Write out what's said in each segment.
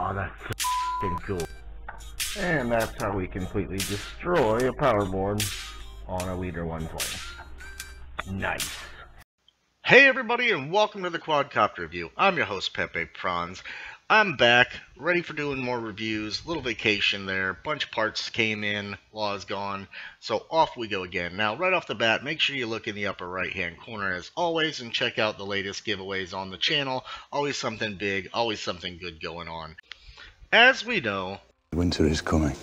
Oh, that's f***ing cool. And that's how we completely destroy a power board on a Leader 120. Nice. Hey everybody, and welcome to the Quadcopter Review. I'm your host, Pepe Pranz. I'm back, ready for doing more reviews. Little vacation there, bunch of parts came in, law's gone, so off we go again. Now, right off the bat, make sure you look in the upper right-hand corner as always and check out the latest giveaways on the channel. Always something big, always something good going on. As we know, winter is coming.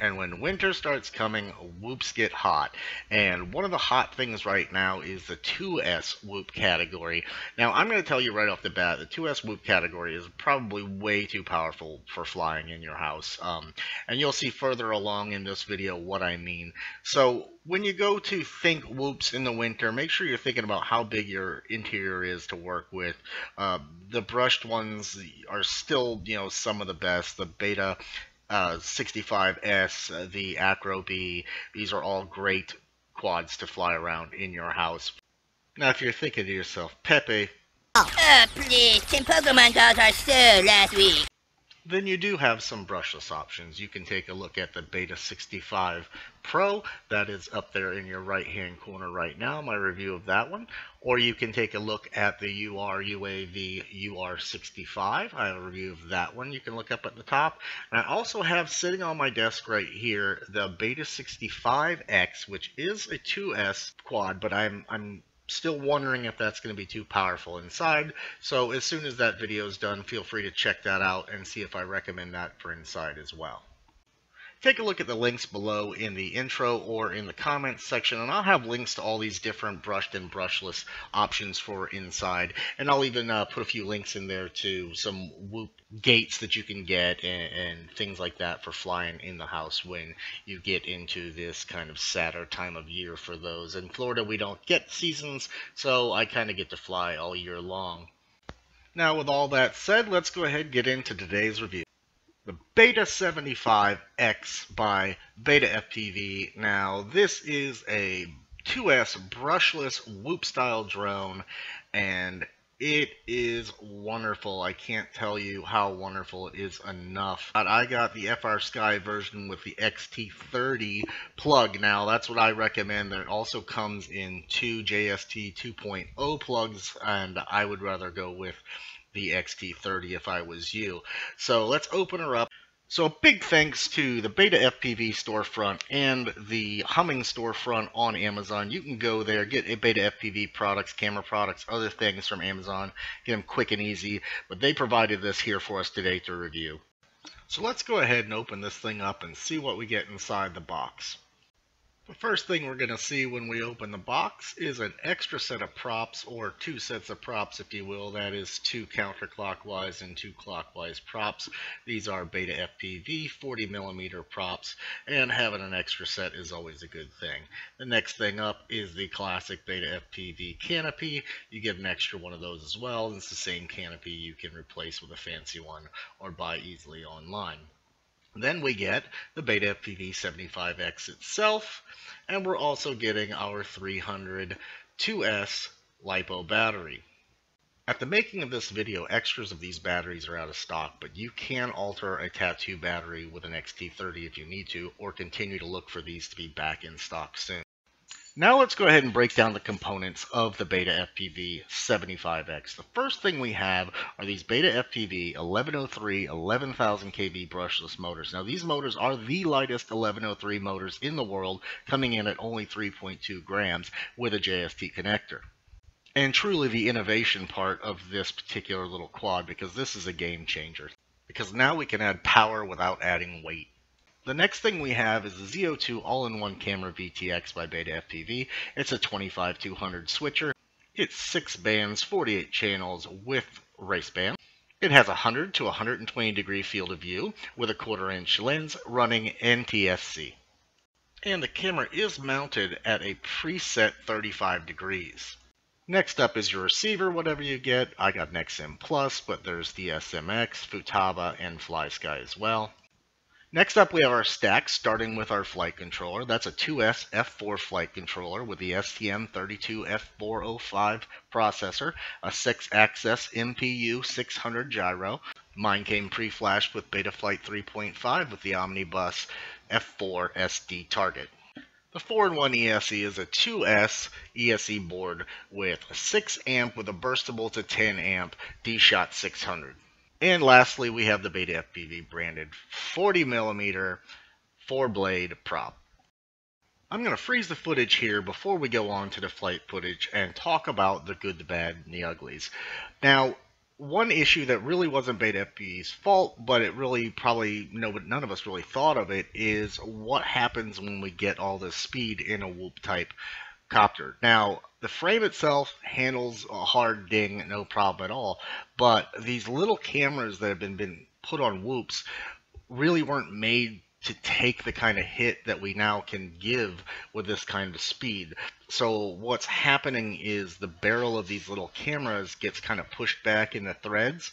And when winter starts coming, whoops get hot. And one of the hot things right now is the 2S whoop category. Now, I'm going to tell you right off the bat, the 2S whoop category is probably way too powerful for flying in your house. And you'll see further along in this video what I mean. So when you go to think whoops in the winter, make sure you're thinking about how big your interior is to work with. The brushed ones are still, you know, some of the best. The Beta 65S, the Acro B, these are all great quads to fly around in your house. Now if you're thinking to yourself, Pepe, please, 10 Pokemon cards are sold last week, then you do have some brushless options. You can take a look at the Beta 65 Pro, that is up there in your right hand corner right now, my review of that one. Or you can take a look at the URUAV UR65. I have a review of that one. You can look up at the top. And I also have sitting on my desk right here the Beta 65X, which is a 2S quad, but I'm still wondering if that's going to be too powerful inside. So as soon as that video is done, feel free to check that out and see if I recommend that for inside as well. Take a look at the links below in the intro or in the comments section, and I'll have links to all these different brushed and brushless options for inside. And I'll even put a few links in there to some whoop gates that you can get and things like that for flying in the house when you get into this kind of sadder time of year for those. In Florida, we don't get seasons, so I kind of get to fly all year long. Now, with all that said, let's go ahead and get into today's review. The Beta 75X by Beta FPV. Now, this is a 2S brushless whoop style drone, and it is wonderful. I can't tell you how wonderful it is enough. I got the FrSky version with the X-T30 plug. Now, that's what I recommend. It also comes in two JST 2.0 plugs, and I would rather go with the X-T30 if I was you. So let's open her up. So a big thanks to the Beta FPV storefront and the Humming storefront on Amazon. You can go there, get a Beta FPV products, camera products, other things from Amazon, get them quick and easy, but they provided this here for us today to review. So let's go ahead and open this thing up and see what we get inside the box. The first thing we're going to see when we open the box is an extra set of props, or two sets of props if you will. That is two counterclockwise and two clockwise props. These are Beta FPV 40mm props, and having an extra set is always a good thing. The next thing up is the classic Beta FPV canopy. You get an extra one of those as well. It's the same canopy you can replace with a fancy one or buy easily online. Then we get the Beta FPV 75X itself, and we're also getting our 300 2S LiPo battery. At the making of this video, extras of these batteries are out of stock, but you can alter a tattoo battery with an X-T30 if you need to, or continue to look for these to be back in stock soon. Now let's go ahead and break down the components of the Beta FPV 75X. The first thing we have are these Beta FPV 1103 11,000 kV brushless motors. Now these motors are the lightest 1103 motors in the world, coming in at only 3.2 grams with a JST connector. And truly the innovation part of this particular little quad, because this is a game changer. Because now we can add power without adding weight. The next thing we have is the Z02 all-in-one camera VTX by Beta FPV. It's a 25-200 switcher. It's 6 bands, 48 channels with race band. It has 100 to 120 degree field of view with a 1/4-inch lens running NTSC. And the camera is mounted at a preset 35 degrees. Next up is your receiver, whatever you get. I got an XM Plus, but there's the SMX, Futaba, and FlySky as well. Next up, we have our stack, starting with our flight controller. That's a 2S F4 flight controller with the STM32F405 processor, a 6-axis MPU6000 gyro. Mine came pre-flashed with Betaflight 3.5 with the Omnibus F4SD target. The 4-in-1 ESC is a 2S ESC board with a 6-amp with a burstable to 10-amp DShot 600. And lastly, we have the Beta FPV branded 40mm 4-blade prop. I'm going to freeze the footage here before we go on to the flight footage and talk about the good, the bad, and the uglies. Now, one issue that really wasn't Beta FPV's fault, but it really probably none of us really thought of it, is what happens when we get all this speed in a whoop type copter. Now, the frame itself handles a hard ding, no problem at all, but these little cameras that have been put on whoops really weren't made to take the kind of hit that we now can give with this kind of speed. So what's happening is the barrel of these little cameras gets kind of pushed back in the threads,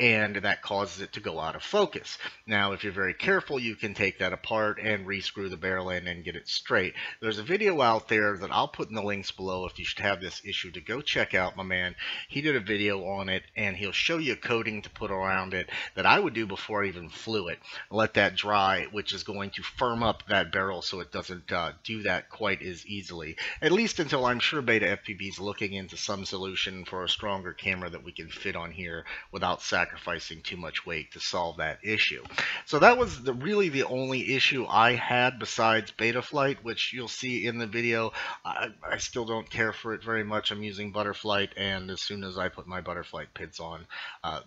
and that causes it to go out of focus. Now, if you're very careful, you can take that apart and re-screw the barrel in and get it straight. There's a video out there that I'll put in the links below if you should have this issue to go check out, my man. He did a video on it, and he'll show you coating to put around it that I would do before I even flew it. Let that dry, which is going to firm up that barrel so it doesn't do that quite as easily. At least until I'm sure Beta FPV is looking into some solution for a stronger camera that we can fit on here without sacrificing too much weight to solve that issue. So that was really the only issue I had besides Betaflight, which you'll see in the video. I still don't care for it very much. I'm using Butterflight, and as soon as I put my Butterflight PIDs on,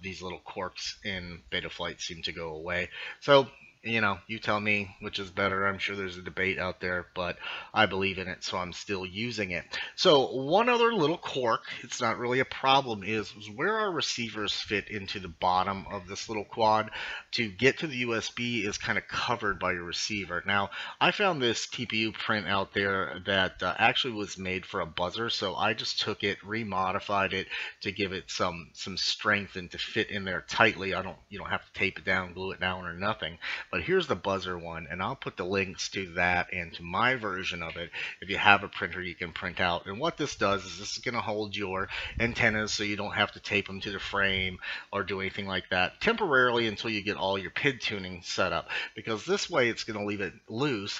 these little quirks in Betaflight seem to go away. So, you know, you tell me which is better. I'm sure there's a debate out there, but I believe in it, so I'm still using it. So one other little quirk, it's not really a problem, is where our receivers fit into the bottom of this little quad to get to the USB is kind of covered by your receiver. Now, I found this TPU print out there that actually was made for a buzzer, so I just took it, remodified it to give it some strength and to fit in there tightly. You don't have to tape it down, glue it down, or nothing. But here's the buzzer one, and I'll put the links to that and to my version of it. If you have a printer, you can print out. And what this does is this is going to hold your antennas so you don't have to tape them to the frame or do anything like that temporarily until you get all your PID tuning set up. Because this way it's going to leave it loose.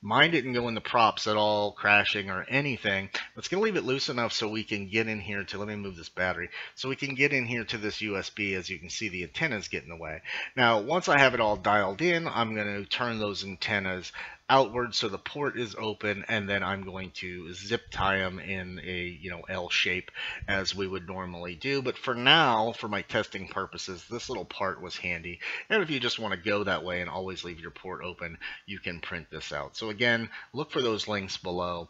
Mine didn't go in the props at all, crashing or anything. It's going to leave it loose enough so we can get in here to, let me move this battery, so we can get in here to this USB. As you can see, the antennas get in the way. Now, once I have it all dialed in, I'm going to turn those antennas outward so the port is open, and then I'm going to zip tie them in a L shape as we would normally do. But for now, for my testing purposes, this little part was handy. And if you just want to go that way and always leave your port open, you can print this out. So again, look for those links below.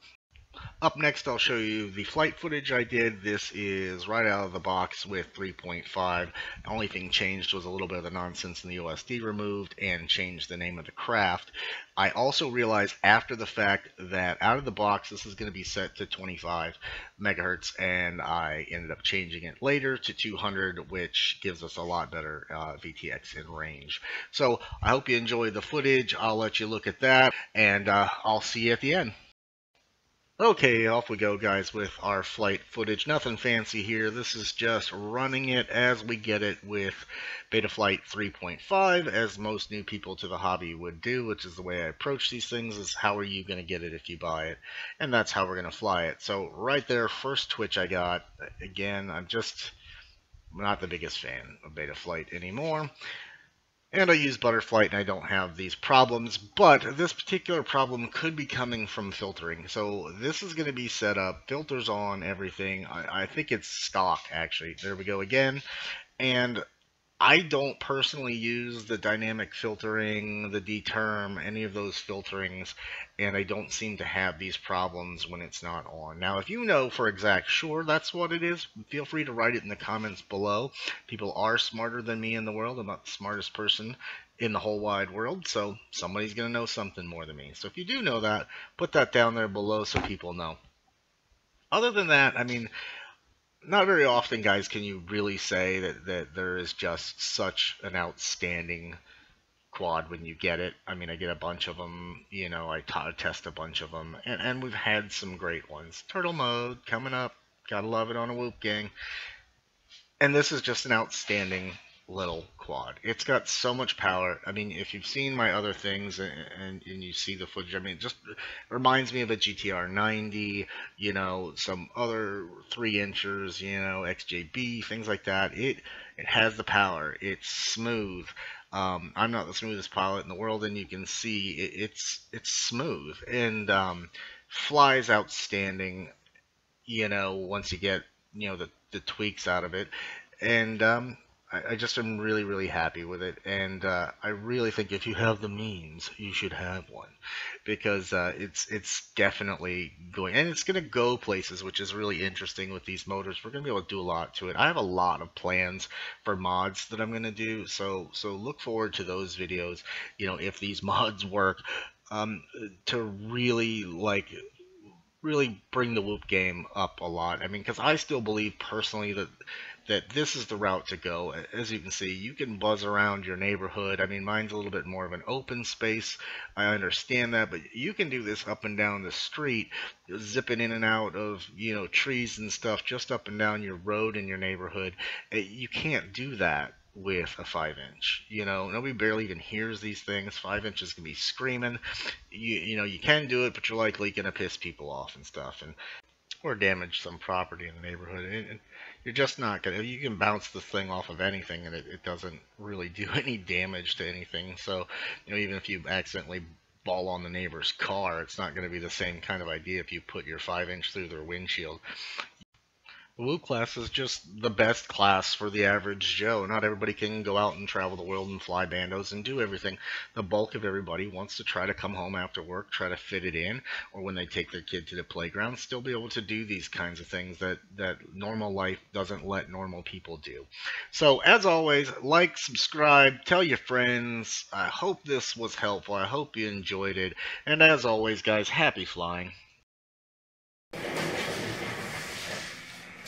Up next, I'll show you the flight footage I did. This is right out of the box with 3.5. The only thing changed was a little bit of the nonsense in the OSD removed and changed the name of the craft. I also realized after the fact that out of the box, this is going to be set to 25 megahertz, and I ended up changing it later to 200, which gives us a lot better VTX in range. So I hope you enjoyed the footage. I'll let you look at that, and I'll see you at the end. Okay, off we go, guys, with our flight footage. Nothing fancy here. This is just running it as we get it with Betaflight 3.5, as most new people to the hobby would do, which is the way I approach these things, is how are you going to get it if you buy it? And that's how we're going to fly it. So right there, first twitch I got. Again, I'm not the biggest fan of Betaflight anymore. And I use Butterflight, and I don't have these problems, but this particular problem could be coming from filtering. So this is going to be set up, filters on, everything. I think it's stock, actually. There we go again. And I don't personally use the dynamic filtering, the determ, any of those filterings, and I don't seem to have these problems when it's not on. Now, if you know for exact sure that's what it is, feel free to write it in the comments below. People are smarter than me in the world. I'm not the smartest person in the whole wide world, so somebody's going to know something more than me. So if you do know that, put that down there below so people know. Other than that, I mean, not very often, guys, can you really say that there is just such an outstanding quad when you get it. I mean, I get a bunch of them, I test a bunch of them, and we've had some great ones. Turtle mode coming up, gotta love it on a whoop, gang. And this is just an outstanding little quad. It's got so much power. I mean, if you've seen my other things and you see the footage, I mean, it just reminds me of a GTR 90, you know, some other 3-inchers, you know, XJB, things like that. It has the power. It's smooth. I'm not the smoothest pilot in the world, and you can see it's smooth, and flies outstanding, you know, once you get, you know, the tweaks out of it. And I just am really, really happy with it, and I really think if you have the means, you should have one, because it's definitely going, and it's going to go places, which is really interesting with these motors. We're going to be able to do a lot to it. I have a lot of plans for mods that I'm going to do, so look forward to those videos, you know, if these mods work, to really, like, really bring the Whoop game up a lot. I mean, because I still believe personally that this is the route to go. As you can see, you can buzz around your neighborhood. I mean, mine's a little bit more of an open space. I understand that, but you can do this up and down the street, zipping in and out of, you know, trees and stuff, just up and down your road in your neighborhood. You can't do that with a 5-inch, you know. Nobody barely even hears these things. 5-inches can be screaming. You know, you can do it, but you're likely gonna piss people off and stuff, and or damage some property in the neighborhood, and you're just not gonna. You can bounce this thing off of anything, and it doesn't really do any damage to anything. So, you know, even if you accidentally ball on the neighbor's car, it's not gonna be the same kind of idea if you put your 5-inch through their windshield. The Whoop class is just the best class for the average Joe. Not everybody can go out and travel the world and fly bandos and do everything. The bulk of everybody wants to try to come home after work, try to fit it in, or when they take their kid to the playground, still be able to do these kinds of things that normal life doesn't let normal people do. So, as always, like, subscribe, tell your friends. I hope this was helpful. I hope you enjoyed it. And as always, guys, happy flying.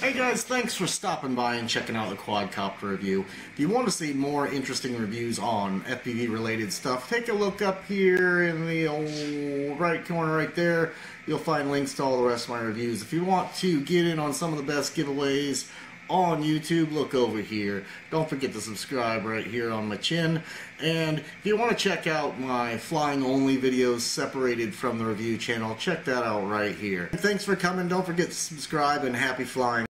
Hey guys, thanks for stopping by and checking out the quadcopter review. If you want to see more interesting reviews on FPV related stuff, take a look up here in the old right corner right there. You'll find links to all the rest of my reviews. If you want to get in on some of the best giveaways on YouTube, look over here. Don't forget to subscribe right here on my chin. And if you want to check out my flying only videos separated from the review channel, check that out right here. And thanks for coming. Don't forget to subscribe, and happy flying.